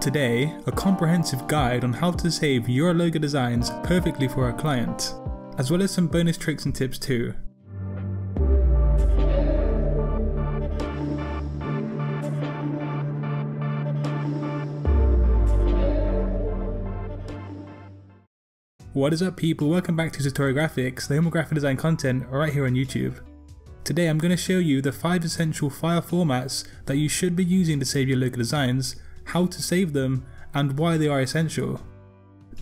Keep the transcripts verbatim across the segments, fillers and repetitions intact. Today, a comprehensive guide on how to save your logo designs perfectly for our clients, as well as some bonus tricks and tips too. What is up people, welcome back to Satori Graphics, the home of graphic design content right here on YouTube. Today I'm going to show you the five essential file formats that you should be using to save your logo designs, how to save them, and why they are essential.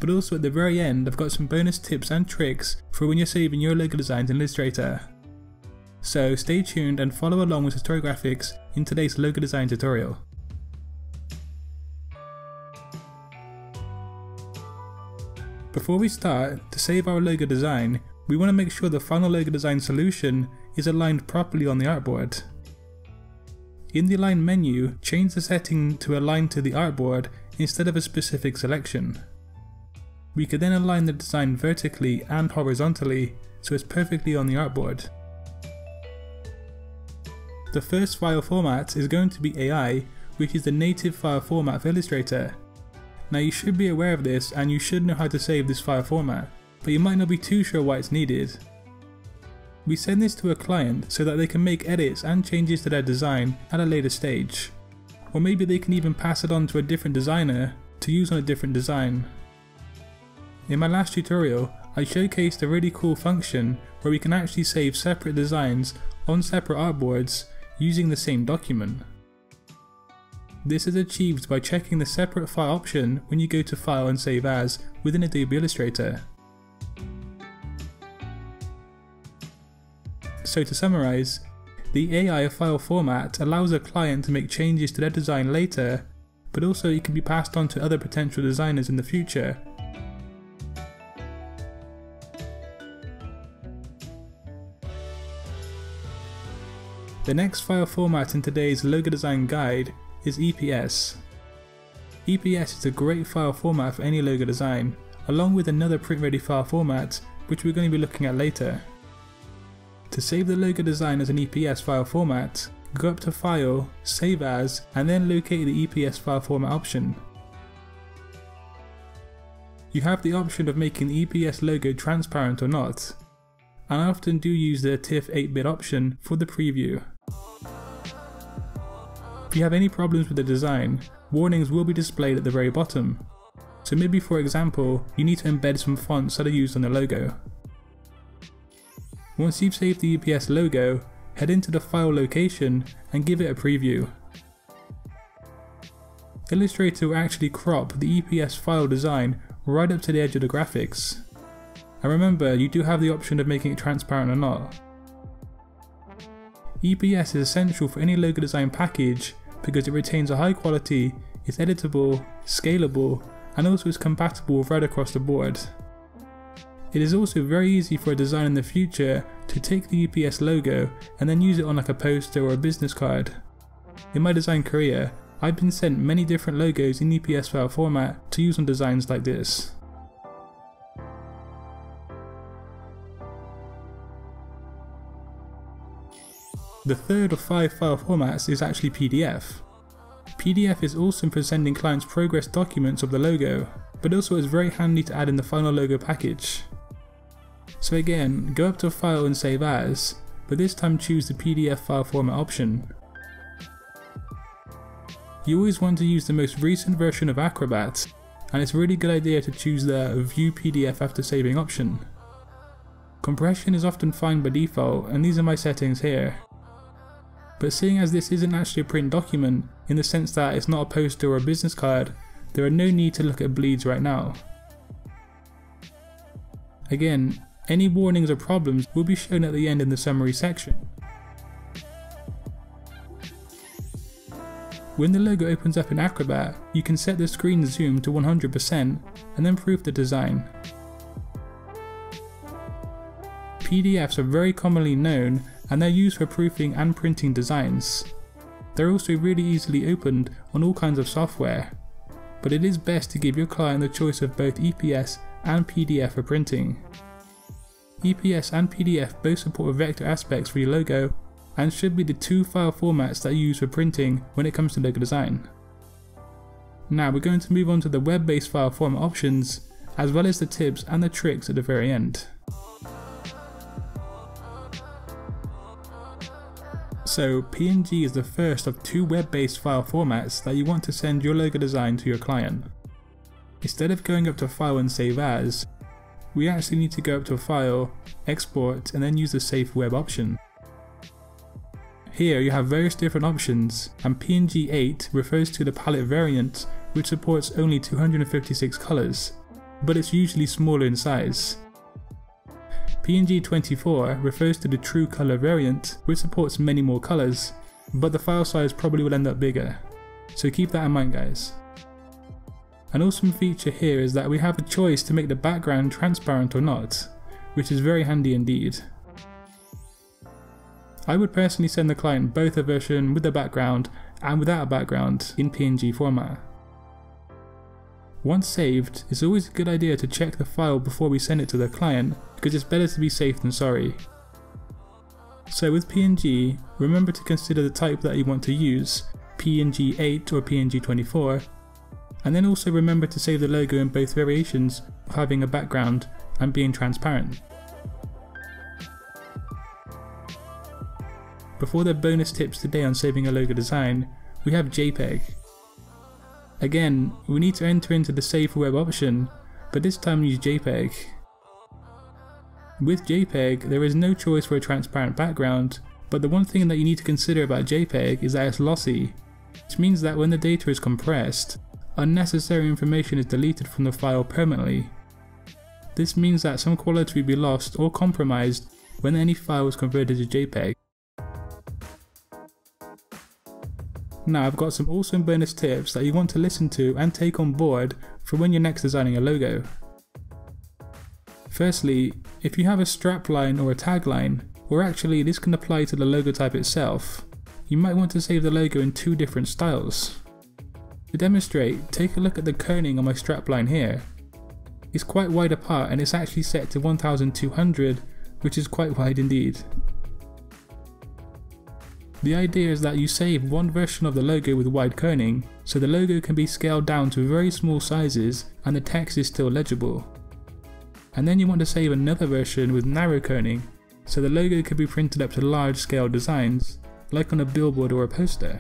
But also at the very end I've got some bonus tips and tricks for when you're saving your logo designs in Illustrator. So stay tuned and follow along with Satori Graphics in today's logo design tutorial. Before we start, to save our logo design, we want to make sure the final logo design solution is aligned properly on the artboard. In the Align menu, change the setting to align to the artboard instead of a specific selection. We could then align the design vertically and horizontally so it's perfectly on the artboard. The first file format is going to be A I, which is the native file format for Illustrator. Now you should be aware of this and you should know how to save this file format, but you might not be too sure why it's needed. We send this to a client so that they can make edits and changes to their design at a later stage, or maybe they can even pass it on to a different designer to use on a different design. In my last tutorial I showcased a really cool function where we can actually save separate designs on separate artboards using the same document. This is achieved by checking the separate file option when you go to File and Save As within Adobe Illustrator. So to summarize, the A I file format allows a client to make changes to their design later, but also it can be passed on to other potential designers in the future. The next file format in today's logo design guide is E P S. E P S is a great file format for any logo design, along with another print-ready file format which we're going to be looking at later. To save the logo design as an E P S file format, go up to File, Save As, and then locate the E P S file format option. You have the option of making the E P S logo transparent or not, and I often do use the TIFF eight bit option for the preview. If you have any problems with the design, warnings will be displayed at the very bottom. So maybe for example, you need to embed some fonts that are used on the logo. Once you've saved the E P S logo, head into the file location and give it a preview. Illustrator will actually crop the E P S file design right up to the edge of the graphics. And remember, you do have the option of making it transparent or not. E P S is essential for any logo design package because it retains a high quality, is editable, scalable, and also is compatible right across the board. It is also very easy for a designer in the future to take the E P S logo and then use it on like a poster or a business card. In my design career, I've been sent many different logos in E P S file format to use on designs like this. The third of five file formats is actually P D F. P D F is awesome for sending clients progress documents of the logo, but also is very handy to add in the final logo package. So again, go up to File and Save As, but this time choose the P D F file format option. You always want to use the most recent version of Acrobat, and it's a really good idea to choose the View P D F after saving option. Compression is often fine by default, and these are my settings here. But seeing as this isn't actually a print document, in the sense that it's not a poster or a business card, there are no need to look at bleeds right now. Again, any warnings or problems will be shown at the end in the summary section. When the logo opens up in Acrobat, you can set the screen zoom to one hundred percent and then proof the design. P D Fs are very commonly known and they're used for proofing and printing designs. They're also really easily opened on all kinds of software, but it is best to give your client the choice of both E P S and P D F for printing. E P S and P D F both support vector aspects for your logo and should be the two file formats that you use for printing when it comes to logo design. Now we're going to move on to the web-based file format options, as well as the tips and the tricks at the very end. So P N G is the first of two web-based file formats that you want to send your logo design to your client. Instead of going up to File and Save As, we actually need to go up to File, Export, and then use the Save Web option. Here you have various different options, and P N G eight refers to the palette variant, which supports only two hundred fifty-six colors, but it's usually smaller in size. P N G twenty-four refers to the true color variant, which supports many more colors, but the file size probably will end up bigger, so keep that in mind, guys. An awesome feature here is that we have a choice to make the background transparent or not, which is very handy indeed. I would personally send the client both a version with a background and without a background in P N G format. Once saved, it's always a good idea to check the file before we send it to the client, because it's better to be safe than sorry. So with P N G, remember to consider the type that you want to use, P N G eight or P N G twenty-four, and then also remember to save the logo in both variations of having a background and being transparent. Before the bonus tips today on saving a logo design, we have JPEG. Again, we need to enter into the Save Web option, but this time use JPEG. With JPEG, there is no choice for a transparent background, but the one thing that you need to consider about JPEG is that it's lossy, which means that when the data is compressed, unnecessary information is deleted from the file permanently. This means that some quality will be lost or compromised when any file is converted to JPEG. Now I've got some awesome bonus tips that you want to listen to and take on board for when you're next designing a logo. Firstly, if you have a strap line or a tagline, or actually this can apply to the logo type itself, you might want to save the logo in two different styles. To demonstrate, take a look at the kerning on my strap line here. It's quite wide apart and it's actually set to one thousand two hundred, which is quite wide indeed. The idea is that you save one version of the logo with wide kerning, so the logo can be scaled down to very small sizes and the text is still legible. And then you want to save another version with narrow kerning, so the logo can be printed up to large scale designs, like on a billboard or a poster.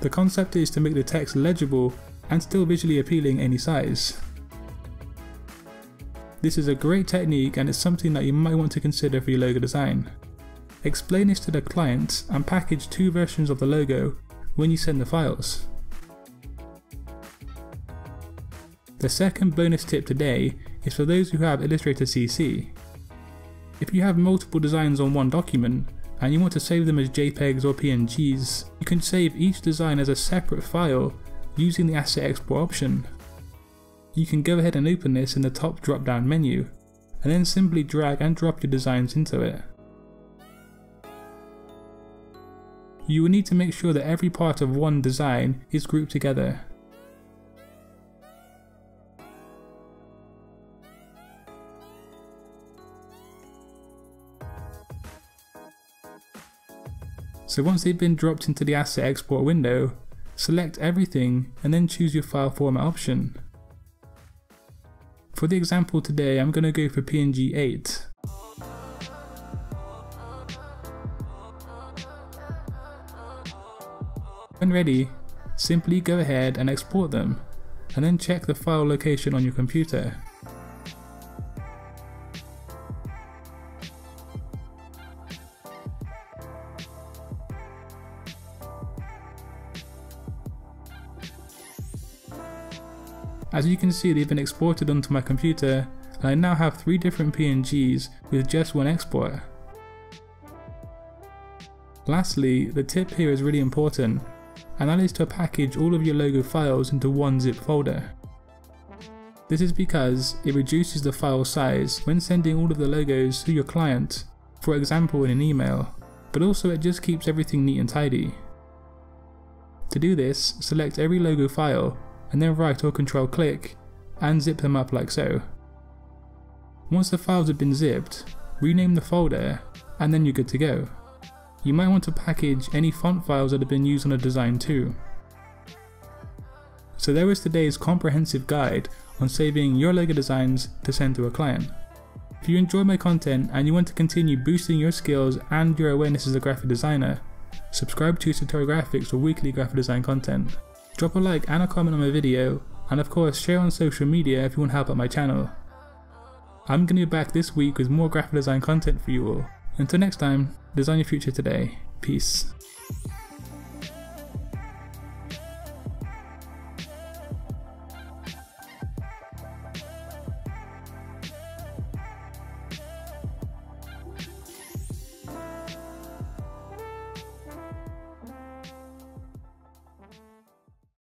The concept is to make the text legible and still visually appealing any size. This is a great technique and it's something that you might want to consider for your logo design. Explain this to the client and package two versions of the logo when you send the files. The second bonus tip today is for those who have Illustrator C C. If you have multiple designs on one document and you want to save them as JPEGs or P N Gs, you can save each design as a separate file using the Asset Export option. You can go ahead and open this in the top drop-down menu and then simply drag and drop your designs into it. You will need to make sure that every part of one design is grouped together. So once they've been dropped into the Asset Export window, select everything and then choose your file format option. For the example today, I'm going to go for P N G eight. When ready, simply go ahead and export them, and then check the file location on your computer. As you can see, they've been exported onto my computer, and I now have three different P N Gs with just one export. Lastly, the tip here is really important, and that is to package all of your logo files into one zip folder. This is because it reduces the file size when sending all of the logos to your client, for example in an email, but also it just keeps everything neat and tidy. To do this, select every logo file and then right or control click and zip them up like so. Once the files have been zipped, rename the folder and then you're good to go. You might want to package any font files that have been used on a design too. So there is today's comprehensive guide on saving your logo designs to send to a client. If you enjoy my content and you want to continue boosting your skills and your awareness as a graphic designer, subscribe to Satori Graphics for weekly graphic design content. Drop a like and a comment on my video, and of course share on social media if you want help out my channel. I'm going to be back this week with more graphic design content for you all. Until next time, design your future today. Peace.